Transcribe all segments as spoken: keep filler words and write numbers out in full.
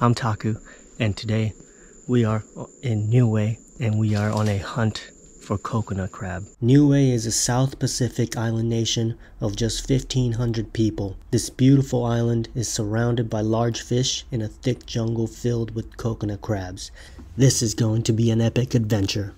I'm Taku, and today we are in Niue and we are on a hunt for coconut crab. Niue is a South Pacific island nation of just fifteen hundred people. This beautiful island is surrounded by large fish in a thick jungle filled with coconut crabs. This is going to be an epic adventure.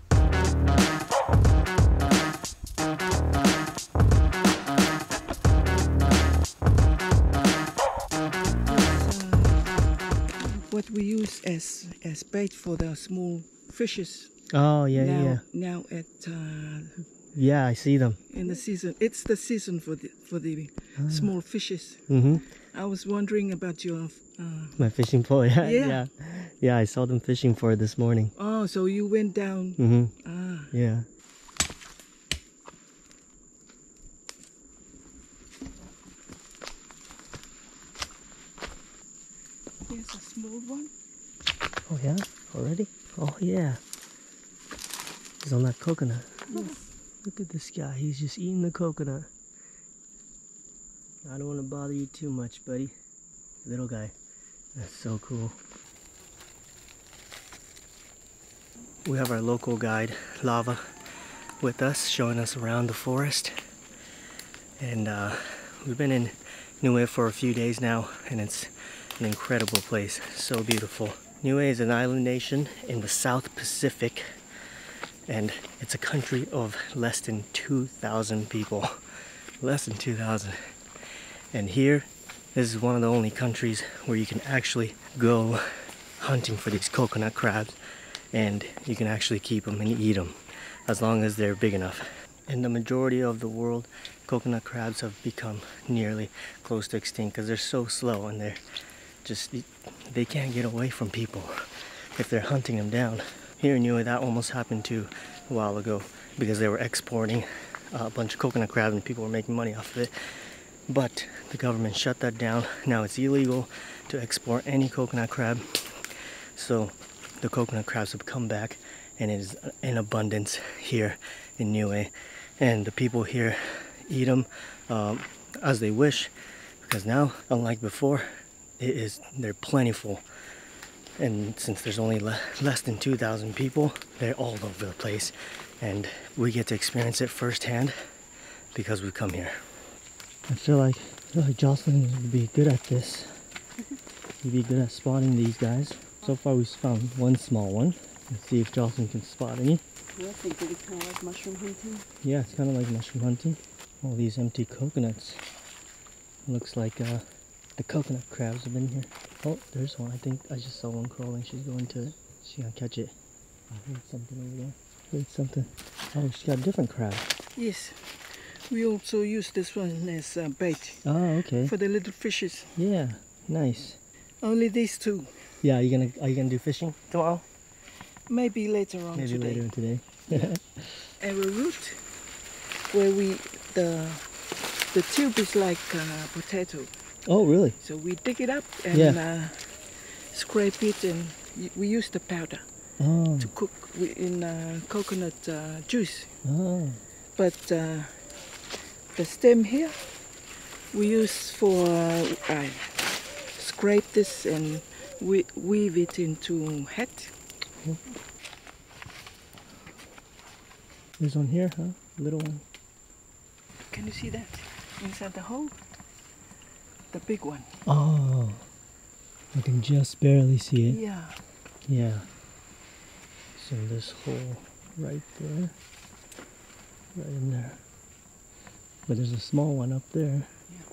We use as as bait for the small fishes. Oh yeah, now, yeah. Now at uh, yeah, I see them in the season. It's the season for the for the ah. small fishes. Mm-hmm. I was wondering about your uh, my fishing pole. Yeah, yeah, yeah, yeah. I saw them fishing for it this morning. Oh, so you went down. Mm-hmm. Ah, yeah. Here's a small one. Oh yeah? Already? Oh yeah. He's on that coconut. Yes. Look at this guy. He's just eating the coconut. I don't want to bother you too much, buddy. Little guy. That's so cool. We have our local guide, Lava, with us, showing us around the forest. And uh, we've been in Niue for a few days now, and it's an incredible place, so beautiful. Niue is an island nation in the South Pacific, and it's a country of less than two thousand people. Less than two thousand. And here, this is one of the only countries where you can actually go hunting for these coconut crabs, and you can actually keep them and eat them, as long as they're big enough. In the majority of the world, coconut crabs have become nearly close to extinct because they're so slow and they're just, they can't get away from people if they're hunting them down. Here in Niue, that almost happened too a while ago because they were exporting a bunch of coconut crab and people were making money off of it. But the government shut that down. Now it's illegal to export any coconut crab. So the coconut crabs have come back and it is in abundance here in Niue. And the people here eat them um, as they wish because now, unlike before, It is, they're plentiful, and since there's only le less than two thousand people, they're all over the place, and we get to experience it firsthand because we come here. I feel like, I feel like Jocelyn would be good at this. He'd be good at spotting these guys. So far we've found one small one. Let's see if Jocelyn can spot any. Yeah, I think it's kind of like mushroom hunting. Yeah, it's kind of like mushroom hunting. All these empty coconuts. Looks like uh, the coconut crabs have been here. Oh, there's one. I think I just saw one crawling. She's going to it. She's gonna catch it. I heard something over there. I heard something. Oh, she's got a different crab. Yes. We also use this one as uh, bait. Oh, okay. For the little fishes. Yeah, nice. Only these two. Yeah, are you gonna are you gonna do fishing tomorrow? Maybe later on Maybe today. Maybe later on today. Yeah. Arrowroot, where we the the tube is like uh, potato. Oh really? So we dig it up and yeah. uh, scrape it, and we use the powder oh. to cook in uh, coconut uh, juice. Oh. But uh, the stem here we use for uh, I scrape this and we weave it into hat. Cool. There's one here, huh? Little one. Can you see that inside the hole? The big one. Oh, I can just barely see it. Yeah. Yeah. So this hole right there, right in there. But there's a small one up there. Yeah.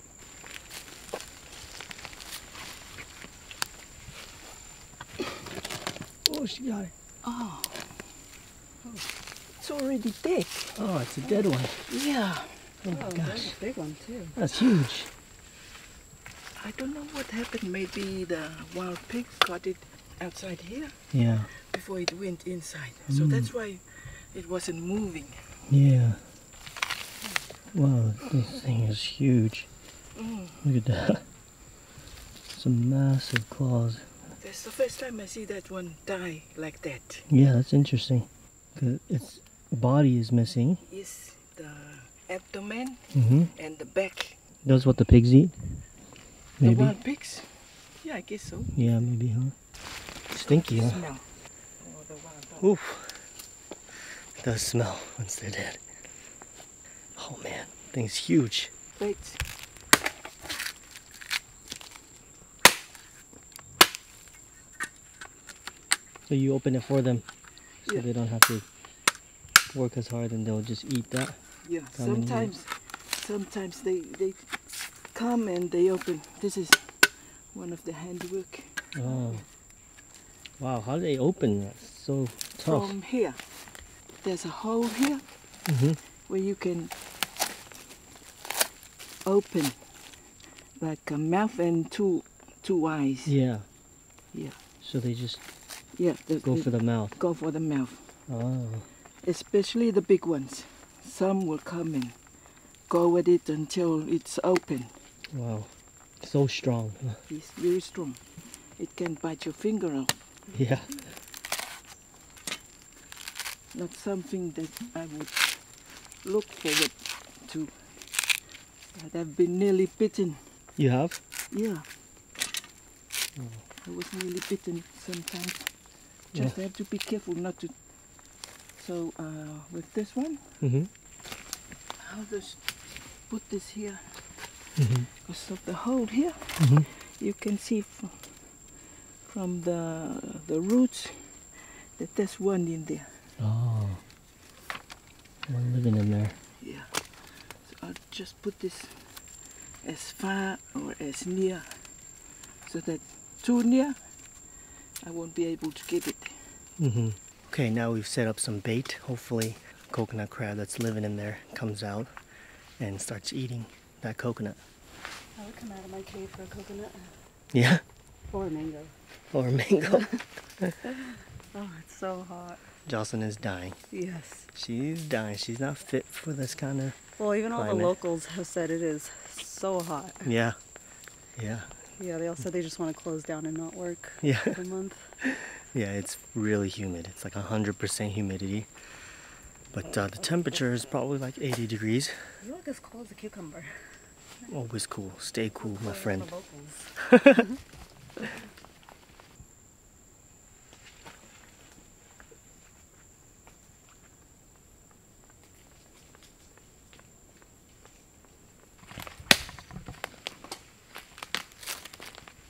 Oh, she got it. Oh. Oh. It's already dead. Oh, it's a dead one. Yeah. Oh, oh my gosh. That's a big one too. That's huge. I don't know what happened. Maybe the wild pigs got it outside here. Yeah. Before it went inside. Mm. So that's why it wasn't moving. Yeah. Wow, this thing is huge. Mm. Look at that. Some massive claws. That's the first time I see that one die like that. Yeah, that's interesting. 'Cause its body is missing. Yes, the abdomen mm-hmm. and the back. That's what the pigs eat? Maybe. The wild pigs? Yeah, I guess so. Yeah, maybe, huh? Stinky, huh? Smell. Oof. It does smell once they're dead. Oh man, thing's huge. Wait. So you open it for them, so yeah. They don't have to work as hard, and they'll just eat that. Yeah, sometimes, sometimes they they come and they open. This is one of the handwork. Oh, wow! How do they open? That's so tough. From here, there's a hole here mm-hmm. where you can open like a mouth and two two eyes. Yeah. Yeah. So they just. Yeah, the, go the, for the mouth. Go for the mouth. Oh. Especially the big ones. Some will come and go with it until it's open. Wow, so strong. Huh? It's very strong. It can bite your finger off. Yeah. Not something that I would look forward to. But I've been nearly bitten. You have? Yeah. Oh. I was nearly bitten sometimes. Just yeah. have to be careful not to. So uh, with this one, mm-hmm. I'll just put this here. Mm-hmm. Because of the hole here, mm-hmm. you can see from, from the the roots that there's one in there. Oh, one living in there. Yeah. So I'll just put this as far or as near, so that too near. I won't be able to get it. Mm-hmm. Okay, now we've set up some bait. Hopefully coconut crab that's living in there comes out and starts eating that coconut. I would come out of my cave for a coconut. Yeah? Or a mango. Or a mango. Oh, it's so hot. Jocelyn is dying. Yes. She's dying. She's not fit for this kind of Well, even all climate. The locals have said it is so hot. Yeah. Yeah. Yeah, they all said they just want to close down and not work yeah. for a month. Yeah, it's really humid. It's like one hundred percent humidity. But uh, the temperature is probably like eighty degrees. You look as cool as a cucumber. Always cool. Stay cool, my friend.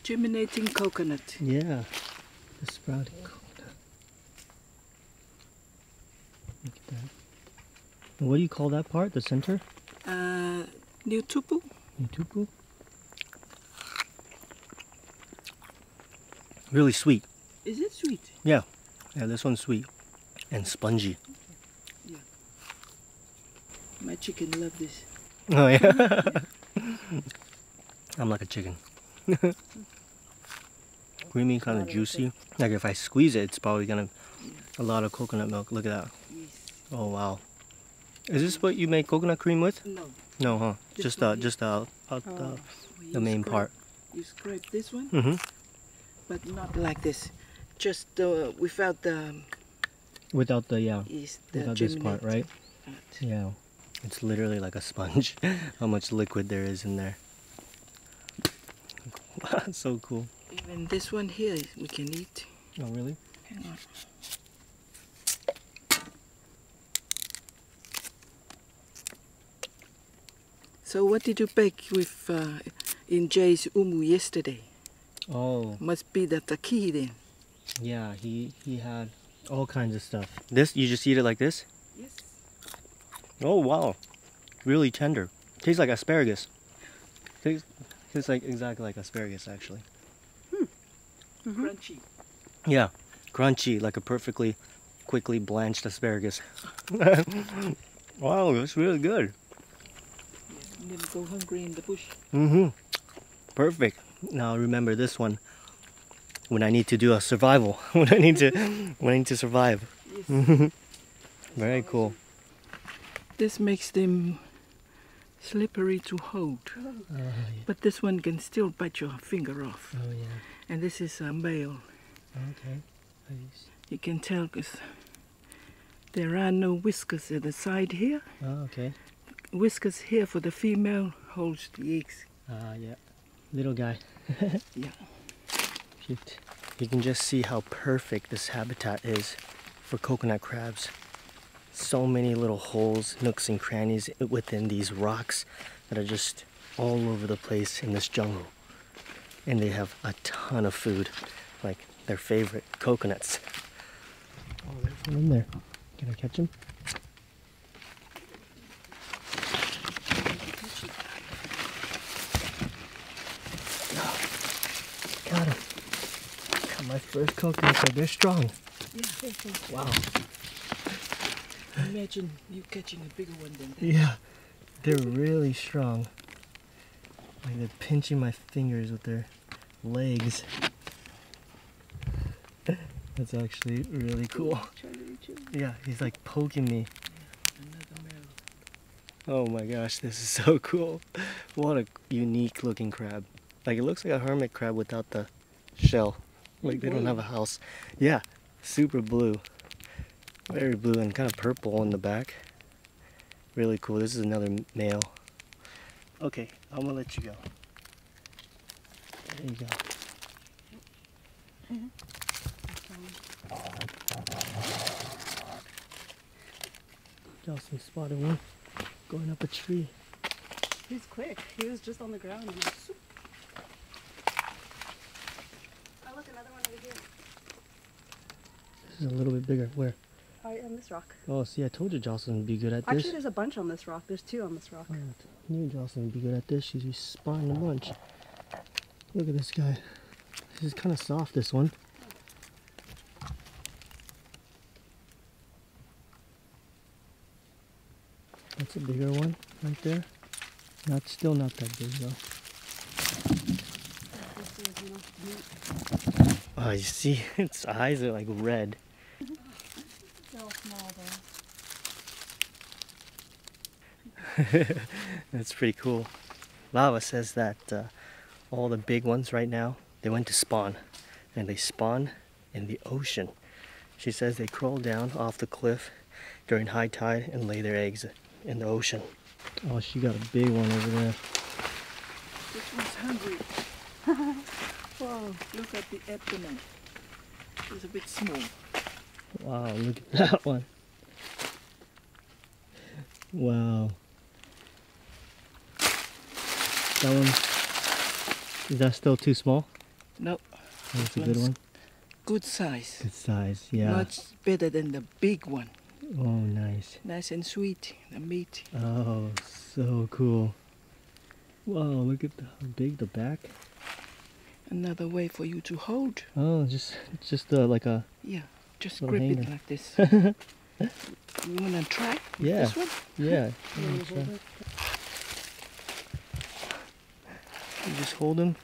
Germinating coconut. Yeah, the sprouting coconut. Look at that. And what do you call that part, the center? Uh, Nutupu. Nutupu. Really sweet. Is it sweet? Yeah, yeah, this one's sweet and spongy. Okay. Yeah. My chicken loves this. Oh yeah. I'm like a chicken. Creamy, kind of juicy. Like if I squeeze it, it's probably gonna a lot of coconut milk. Look at that. Yes. Oh wow. Is this what you make coconut cream with? No. No, huh? This just uh, just uh, uh, oh. the the main scrape, part. You scrape this one, mm-hmm. but not like this. Just uh, without the. Without the yeah. Is the without this part, right? Part. Yeah. It's literally like a sponge. How much liquid there is in there. So cool. Even this one here we can eat. Oh really? Hang on. So what did you bake with uh, in Jay's umu yesterday? Oh. Must be the taki then. Yeah, he he had all kinds of stuff. This you just eat it like this? Yes. Oh wow, really tender. Tastes like asparagus. Tastes. It's like exactly like asparagus, actually. Hmm. Mm-hmm. Crunchy. Yeah, crunchy, like a perfectly quickly blanched asparagus. Wow, that's really good. Yeah, never go hungry in the bush. Mm-hmm. Perfect. Now remember this one when I need to do a survival. when I need to, when I need to survive. Yes. Very cool. This makes them. Slippery to hold, oh, yeah. but this one can still bite your finger off. Oh yeah! And this is a male. Okay. Please. You can tell because there are no whiskers at the side here. Oh, okay. Whiskers here for the female holds the eggs. Ah uh, yeah, little guy. Yeah. Cute. You can just see how perfect this habitat is for coconut crabs. So many little holes, nooks and crannies within these rocks that are just all over the place in this jungle. And they have a ton of food, like their favorite, coconuts. Oh, there's one in there. Can I catch him? Got him. Got my first coconut. They're strong. Yeah, they're strong. Wow. Imagine you catching a bigger one than that. Yeah, they're really strong. Like they're pinching my fingers with their legs. That's actually really cool. Yeah, he's like poking me. Oh my gosh, this is so cool. What a unique looking crab. Like it looks like a hermit crab without the shell. Like they don't have a house. Yeah, super blue. Very blue and kind of purple in the back. Really cool. This is another male. Okay, I'm gonna let you go. There you go. Mm-hmm. Jocelyn spotted one going up a tree. He's quick. He was just on the ground. And oh, look, another one over here. This is a little bit bigger. Where? Right, on this rock. Oh, see, I told you Jocelyn would be good at Actually, this. Actually, there's a bunch on this rock. There's two on this rock. Oh, I knew Jocelyn would be good at this. She's just spawning a bunch. Look at this guy. This is kind of soft, this one. That's a bigger one right there. Not, still not that big, though. Oh, you see? Its eyes are like red. That's pretty cool. Lava says that uh, all the big ones right now, they went to spawn, and they spawn in the ocean. She says they crawl down off the cliff during high tide and lay their eggs in the ocean. Oh, she got a big one over there. This one's hungry. Whoa, look at the abdomen. It's a bit small. Wow, look at that one. Wow. That one, is that still too small? No. That's a good one? Good size. Good size, yeah. Much better than the big one. Oh, nice. Nice and sweet, the meat. Oh, so cool. Wow, look at the, how big the back. Another way for you to hold. Oh, just, just uh, like a... Yeah, just grip hanger. It like this. You wanna try with yeah. this one? Yeah. You just hold them?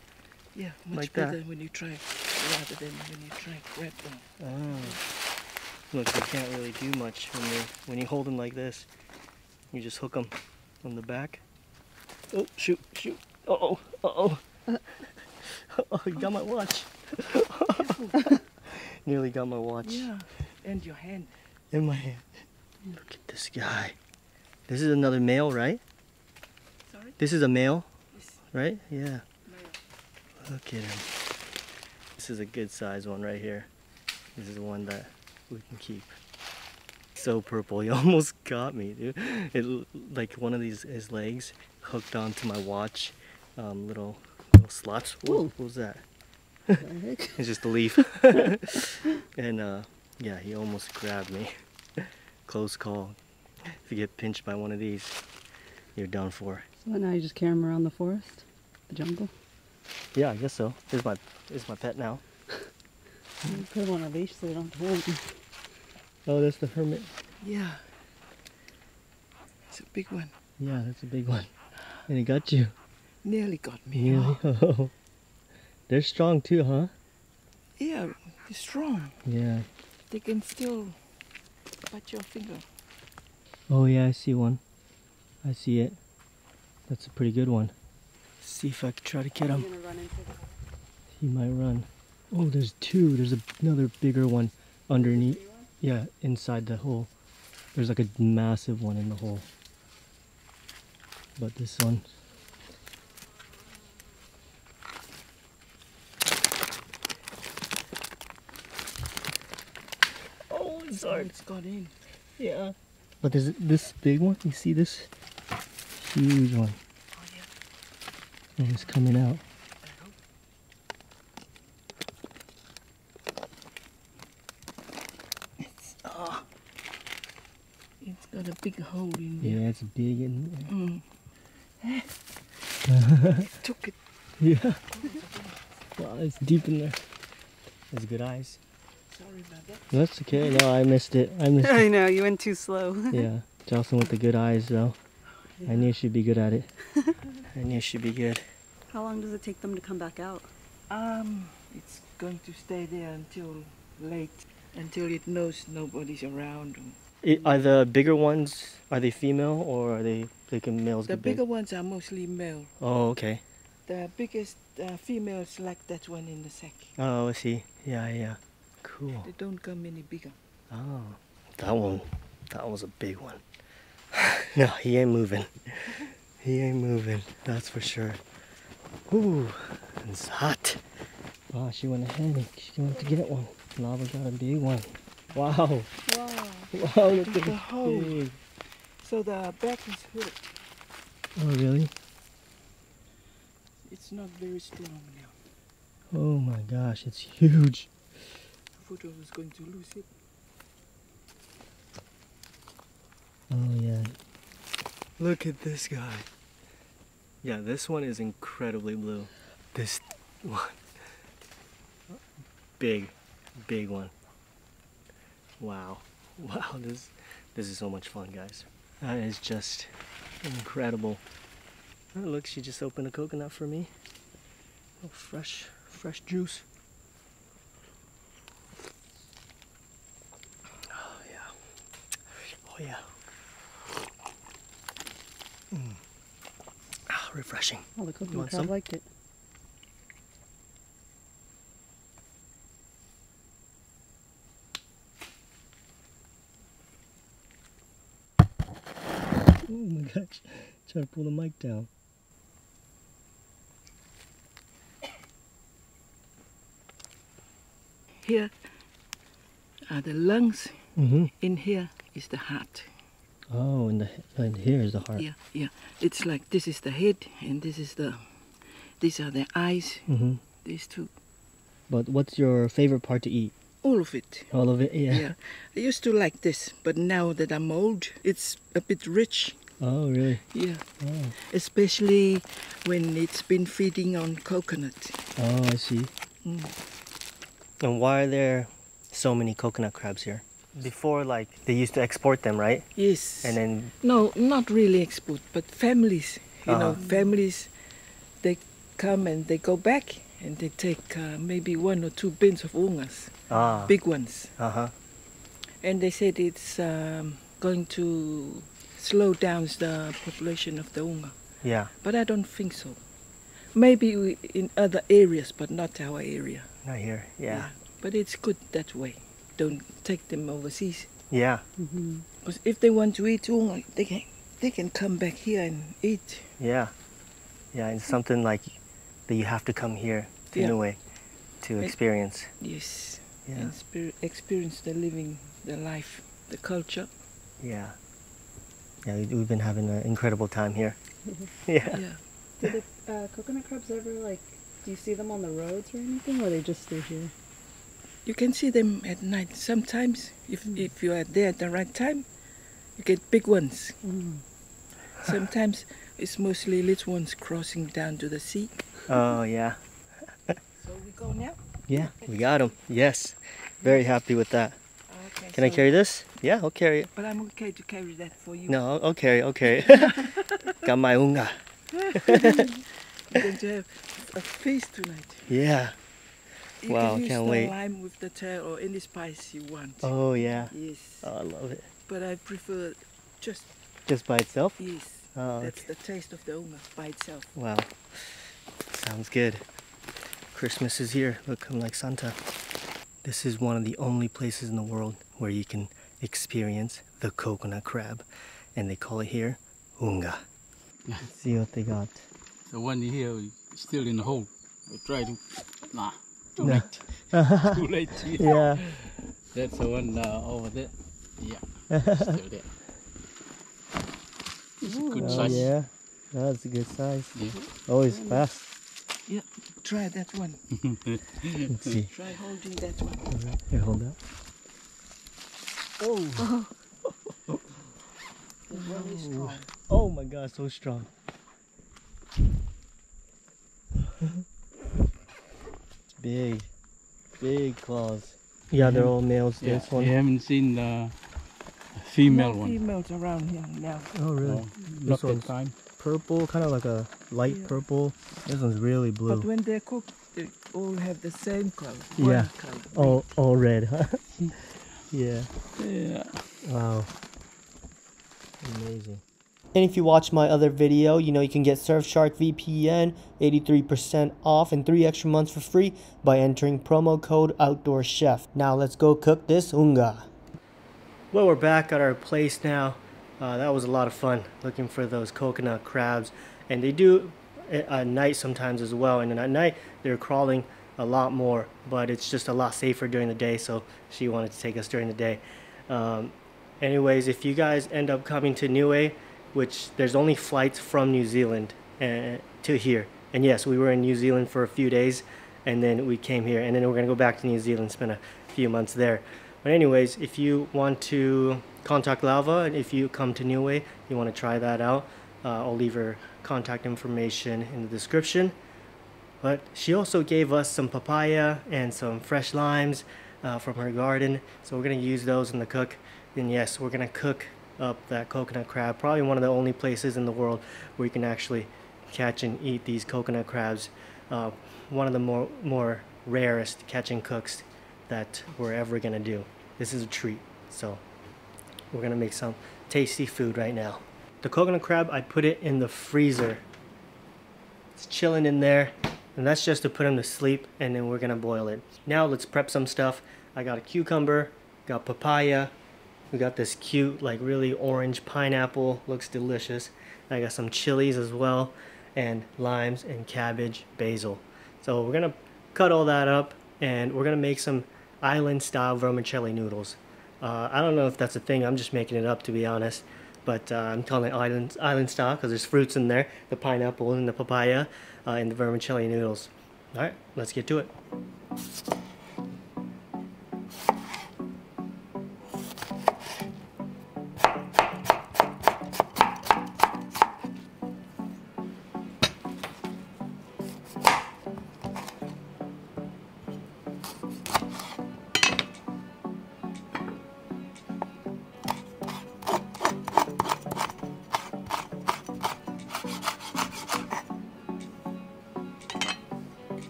Yeah, much like better that. When you try rather than when you try and grab them. Oh. Look, you can't really do much when you when you hold them like this. You just hook them on the back. Oh, shoot, shoot. Uh-oh, uh-oh. Uh-oh, you got my watch. Nearly got my watch. Yeah, and your hand. In my hand. Look at this guy. This is another male, right? Sorry? This is a male? Right? Yeah. Look at him. This is a good size one right here. This is one that we can keep. So purple. He almost got me, dude. It, like one of these, his legs hooked onto my watch. Um, little, little slots. Whoa, what was that? It's just a leaf. And uh, yeah, he almost grabbed me. Close call. If you get pinched by one of these, you're done for. Well, now you just carry him around the forest, the jungle? Yeah, I guess so. Here's my, here's my pet now. You put him on a leash so they don't hold him. Oh, that's the hermit. Yeah. It's a big one. Yeah, that's a big one. And he got you. Nearly got me. Nearly. Oh. They're strong too, huh? Yeah, they're strong. Yeah. They can still bite your finger. Oh yeah, I see one. I see it. That's a pretty good one. Let's see if I can try to get him. He might run. Oh, there's two. There's another bigger one underneath. Yeah, inside the hole. There's like a massive one in the hole. But this one. so it's got in. Yeah. But there's this big one. You see this huge one? Oh yeah. And it's coming out. It's ah. Oh, it's got a big hole in there. Yeah, it's big in there. Mm. It took it. Yeah. Wow, it's deep in there. That's good eyes. Sorry about that. That's okay. No, I missed it. I missed it. I know, you went too slow. Yeah. Jocelyn with the good eyes, though. Yeah. I knew she'd be good at it. I knew she'd be good. How long does it take them to come back out? Um, it's going to stay there until late, until it knows nobody's around. It, are the bigger ones, are they female or are they, they can males The bigger big? ones are mostly male. Oh, okay. The biggest uh, females like that one in the sack. Oh, I see. Yeah, yeah. Cool. They don't come any bigger. Oh, that one. That was a big one. No, he ain't moving. He ain't moving. That's for sure. Ooh, it's hot. Wow, she went ahead. She went to get one. Lava got a big one. Wow. Wow. Wow, look at the hole. Big. So the back is hooked. Oh, really? It's not very strong now. Oh my gosh, it's huge. I thought I was going to lose it. Oh yeah. Look at this guy. Yeah, this one is incredibly blue. This one. Big, big one. Wow. Wow, this, this is so much fun, guys. That is just incredible. Oh, look, she just opened a coconut for me. Oh, fresh, fresh juice. Oh, yeah. Oh, yeah. Mm. Ah, refreshing. Oh, the coconut, I liked it. Oh, my gosh. Trying to pull the mic down. Here are the lungs, mm-hmm. In here is the heart. Oh, and, the, and here is the heart. Yeah, yeah. It's like this is the head and this is the, these are the eyes, mm-hmm. These two. But what's your favorite part to eat? All of it. All of it, yeah. Yeah. I used to like this, but now that I'm old, it's a bit rich. Oh, really? Yeah. Oh. Especially when it's been feeding on coconut. Oh, I see. Mm. And why are there so many coconut crabs here? Before, like, they used to export them, right? Yes. And then... No, not really export, but families. You uh-huh. know, families, they come and they go back and they take uh, maybe one or two bins of ongas. Ah. Big ones. Uh-huh. And they said it's um, going to slow down the population of the onga. Yeah. But I don't think so. Maybe we, in other areas, but not our area. Not here, yeah. Yeah. But it's good that way. Don't take them overseas. Yeah. Mm-hmm. Because if they want to eat, they can, they can come back here and eat. Yeah. Yeah, and something like that you have to come here to yeah. Niue to experience. It, yes. Yeah. And spirit, experience the living, the life, the culture. Yeah. Yeah, we've been having an incredible time here. Yeah. Yeah. Do the uh, coconut crabs ever like... Do you see them on the roads or anything, or they just stay here? You can see them at night sometimes. If mm. if you are there at the right time, you get big ones. Mm. Sometimes it's mostly little ones crossing down to the sea. Oh yeah. So we go now? Yeah, we got them. Yes, very happy with that. Okay, can so I carry this? Yeah, I'll carry it. But I'm okay to carry that for you. No, I'll carry. I'll carry. Got my unga. We're going to have a feast tonight. Yeah. You wow, can can't wait. You can use the lime with the tail or any spice you want. Oh, yeah. Yes. Oh, I love it. But I prefer just... Just by itself? Yes. Oh, that's okay. The taste of the onga, by itself. Wow. Sounds good. Christmas is here. Look, I'm like Santa. This is one of the only places in the world where you can experience the coconut crab. And they call it here, unga. Let's see what they got. The one here is still in the hole. I try to... Nah, too no. late. Too late. Yeah. That's the one uh, over there. Yeah. Still there. It's Ooh, a good oh size. Yeah, that's a good size. Yeah. Oh, it's fast. Yeah, try that one. Let's see. Try holding that one. Alright, here, hold that. Oh. Oh. Very strong. Oh my god, so strong. Big, big claws. Yeah, they're all males. Yeah, this one. You haven't seen the female no one. Females around here now. Oh really? Oh, this one's time. Purple, kind of like a light yeah. purple. This one's really blue. But when they're cooked, they all have the same color. Yeah. Color. All all red, huh? Yeah. Yeah. Wow. Amazing. And if you watch my other video, you know you can get Surfshark V P N eighty-three percent off and three extra months for free by entering promo code OutdoorChef. Now let's go cook this unga. Well, we're back at our place now. Uh, that was a lot of fun looking for those coconut crabs, and they do at night sometimes as well. And then at night they're crawling a lot more, but it's just a lot safer during the day. So she wanted to take us during the day. Um, anyways, if you guys end up coming to Niue, which there's only flights from New Zealand uh, to here. And yes, we were in New Zealand for a few days and then we came here, and then we're gonna go back to New Zealand, spend a few months there. But anyways, if you want to contact Lava, and if you come to Niue, you wanna try that out, uh, I'll leave her contact information in the description. But she also gave us some papaya and some fresh limes uh, from her garden. So we're gonna use those in the cook. And yes, we're gonna cook up that coconut crab, probably one of the only places in the world where you can actually catch and eat these coconut crabs, uh, one of the more more rarest catch and cooks that we're ever gonna do. This is a treat, so we're gonna make some tasty food right now. The coconut crab, I put it in the freezer, it's chilling in there, and that's just to put him to sleep, and then we're gonna boil it. Now let's prep some stuff. I got a cucumber, got papaya, we got this cute, like really orange pineapple, looks delicious. I got some chilies as well, and limes and cabbage, basil. So we're gonna cut all that up, and we're gonna make some island style vermicelli noodles. Uh, I don't know if that's a thing, I'm just making it up to be honest, but uh, I'm calling it island, island style because there's fruits in there, the pineapple and the papaya uh, and the vermicelli noodles. All right, let's get to it.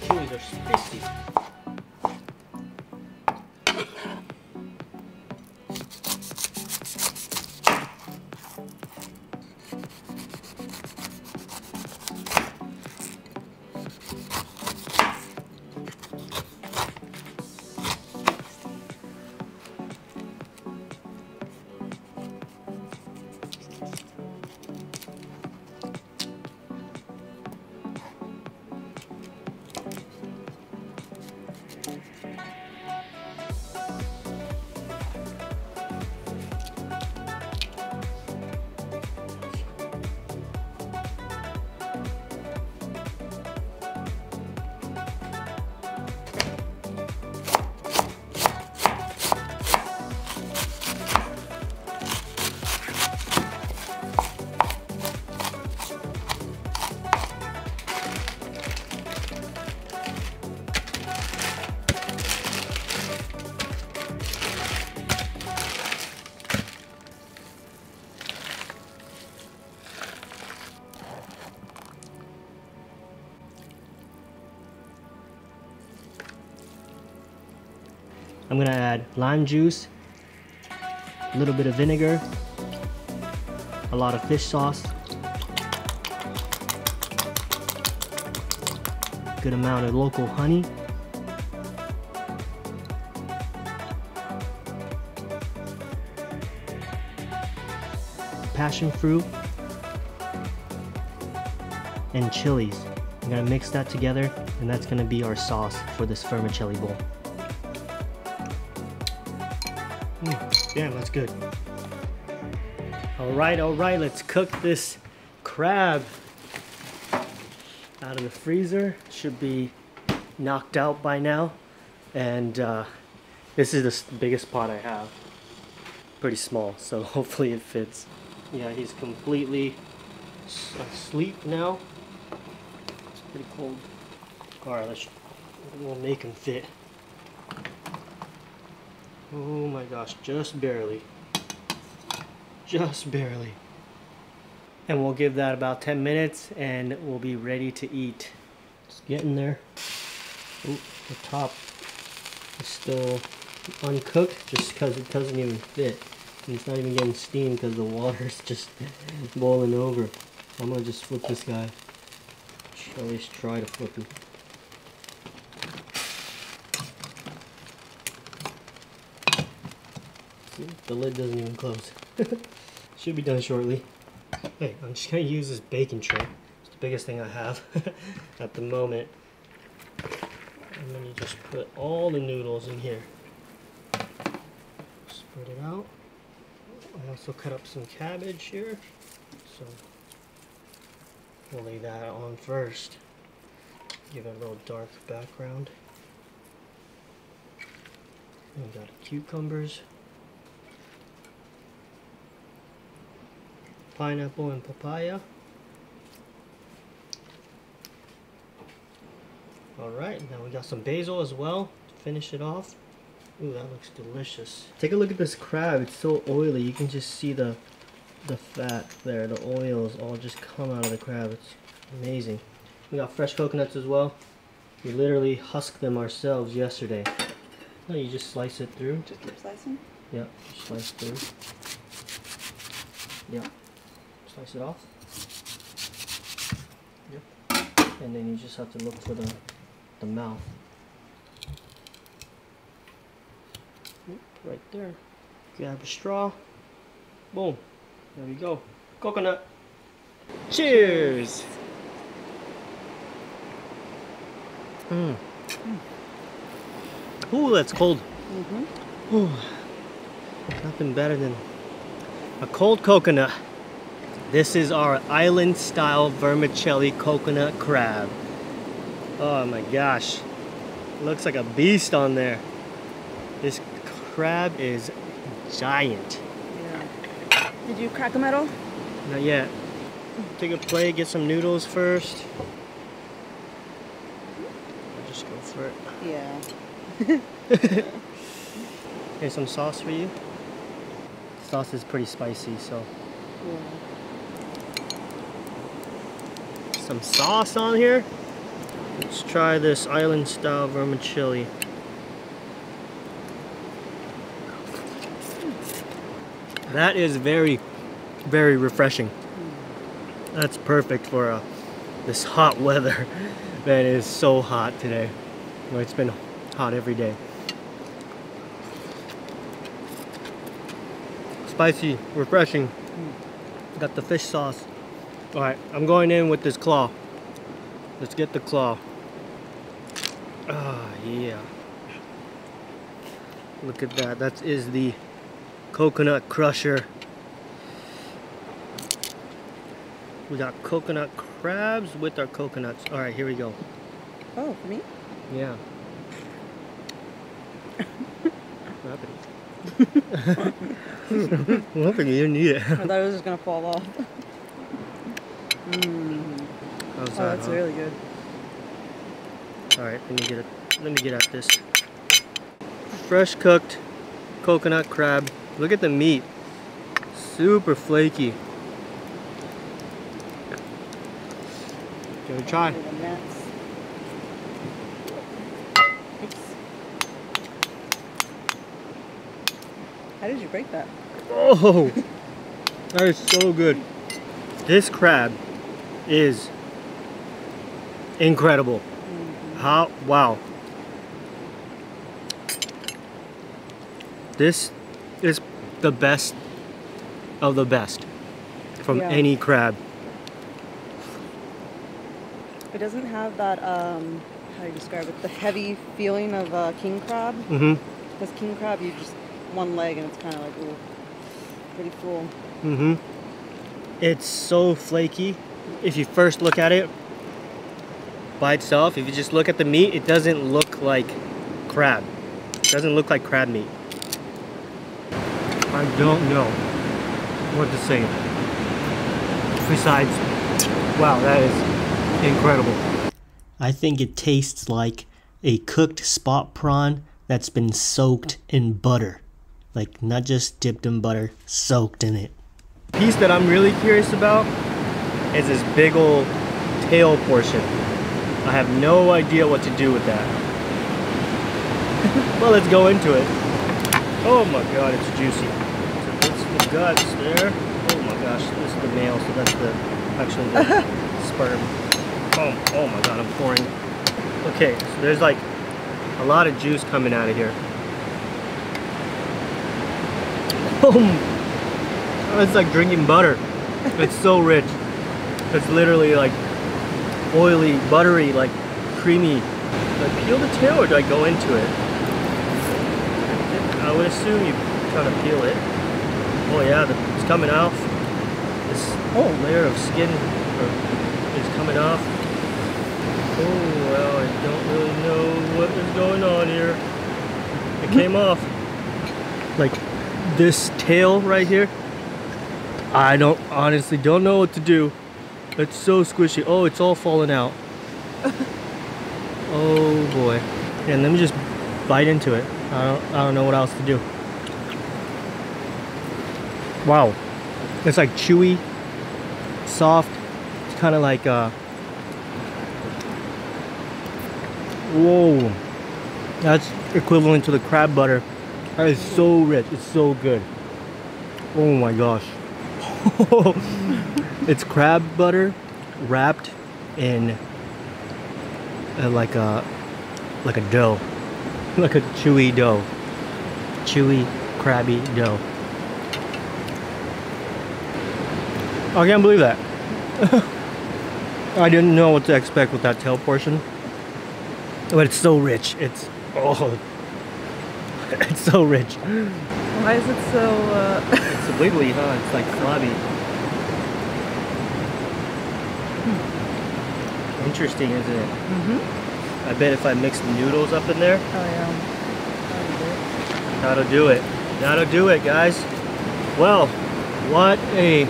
Chilies are spicy. I'm gonna add lime juice, a little bit of vinegar, a lot of fish sauce, good amount of local honey, passion fruit, and chilies. I'm gonna mix that together, and that's gonna be our sauce for this vermicelli bowl. Mm, damn, that's good. All right, all right, let's cook this crab out of the freezer. Should be knocked out by now. And uh, this is the biggest pot I have. Pretty small, so hopefully it fits. Yeah, he's completely asleep now. It's pretty cold. All right, let's, we'll make him fit. Oh my gosh, just barely. Just barely. And we'll give that about ten minutes and we'll be ready to eat. It's getting there. Ooh, the top is still uncooked just because it doesn't even fit. And it's not even getting steamed because the water's just boiling over. I'm gonna just flip this guy. Should always try to flip him. See, the lid doesn't even close. Should be done shortly. Hey, I'm just gonna use this baking tray. It's the biggest thing I have at the moment. And then you just put all the noodles in here. Spread it out. I also cut up some cabbage here, so we'll lay that on first. Give it a little dark background. We've got cucumbers, pineapple and papaya. Alright, now we got some basil as well to finish it off. Ooh, that looks delicious. Take a look at this crab. It's so oily. You can just see the the fat there. The oils all just come out of the crab. It's amazing. We got fresh coconuts as well. We literally husked them ourselves yesterday. No, you just slice it through. Just keep slicing? Yeah, slice through. Yeah. Slice it off. Yep. And then you just have to look for the, the mouth. Right there. Grab a straw. Boom. There we go. Coconut. Cheers! Mmm. Mm. Ooh, that's cold. Mm-hmm. Ooh. Nothing better than a cold coconut. This is our island style vermicelli coconut crab. Oh my gosh. Looks like a beast on there. This crab is giant. Yeah. Did you crack them at all? Not yet. Take a plate, get some noodles first. I'll just go for it. Yeah. Here's some sauce for you. The sauce is pretty spicy, so. Yeah. Some sauce on here. Let's try this island style vermicelli. That is very, very refreshing. That's perfect for uh, this hot weather that is so hot today. Well, it's been hot every day. Spicy, refreshing. Got the fish sauce. All right, I'm going in with this claw. Let's get the claw. Ah, yeah. Look at that. That is the coconut crusher. We got coconut crabs with our coconuts. All right, here we go. Oh, for me? Yeah. What happened? What happened? You didn't eat it. I thought it was just gonna fall off. Mm. Oh, that, that's huh? Really good. All right, let me get it. Let me get at this. Fresh cooked coconut crab. Look at the meat, super flaky. Give it a try. How did you break that? Oh, that is so good. This crab is incredible. Mm-hmm. How, wow. This is the best of the best from yeah. any crab. It doesn't have that, um, how do you describe it, the heavy feeling of uh, king crab. Mm-hmm. Because king crab, you just one leg and it's kind of like, ooh, pretty full. Mm-hmm. It's so flaky. If you first look at it by itself, if you just look at the meat, it doesn't look like crab. It doesn't look like crab meat. I don't know what to say. Besides, wow, that is incredible. I think it tastes like a cooked spot prawn that's been soaked in butter. Like, not just dipped in butter, soaked in it. The piece that I'm really curious about is this big old tail portion. I have no idea what to do with that. Well, let's go into it. Oh my god, it's juicy. The guts there. Oh my gosh, this is the male, so that's the actually the sperm. Oh, oh my god, I'm pouring. Okay, so there's like a lot of juice coming out of here. Oh, it's like drinking butter. It's so rich. It's literally like oily, buttery, like creamy. Do I peel the tail or do I go into it? I would assume you try to peel it. Oh yeah, the, it's coming off. This whole layer of skin is coming off. Oh, well, I don't really know what is going on here. It came off. Like this tail right here. I don't honestly don't know what to do. It's so squishy. Oh, it's all falling out. Oh boy. And let me just bite into it. I don't, I don't know what else to do. Wow, it's like chewy, soft. It's kind of like uh whoa, that's equivalent to the crab butter. That is so rich. It's so good. Oh my gosh. It's crab butter wrapped in uh, like a like a dough, like a chewy dough, chewy crabby dough. I can't believe that. I didn't know what to expect with that tail portion, but it's so rich. It's oh, it's so rich. Why is it so? Uh... It's wiggly, huh? It's like flabby. Hmm. Interesting, isn't it? Mm-hmm. I bet if I mix the noodles up in there. Oh yeah. That'll do it. That'll do it, guys. Well, what a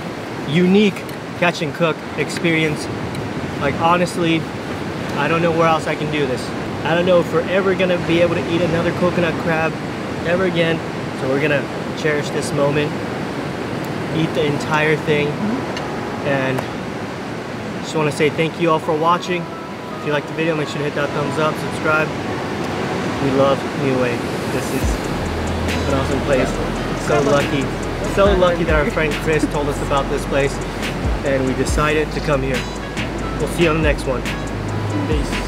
unique catch and cook experience. Like honestly, I don't know where else I can do this. I don't know if we're ever gonna be able to eat another coconut crab ever again, so we're gonna cherish this moment, eat the entire thing, and just want to say thank you all for watching. If you liked the video, make sure to hit that thumbs up, subscribe. We love Niue. This is an awesome place. So lucky. So lucky that our friend Chris told us about this place and we decided to come here. We'll see you on the next one. Peace.